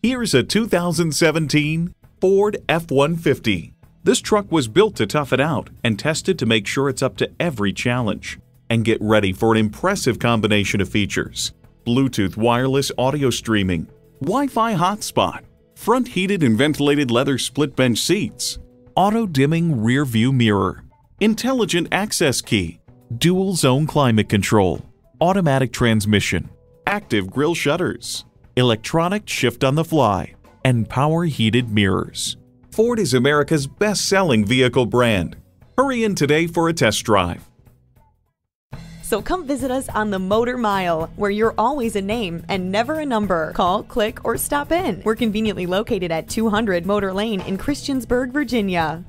Here's a 2017 Ford F-150. This truck was built to tough it out and tested to make sure it's up to every challenge. And get ready for an impressive combination of features: Bluetooth wireless audio streaming, Wi-Fi hotspot, front heated and ventilated leather split bench seats, auto-dimming rear view mirror, intelligent access key, dual zone climate control, automatic transmission, active grille shutters, electronic shift on the fly, and power heated mirrors. Ford is America's best-selling vehicle brand. Hurry in today for a test drive. So come visit us on the Motor Mile, where you're always a name and never a number. Call, click, or stop in. We're conveniently located at 200 Motor Lane in Christiansburg, Virginia.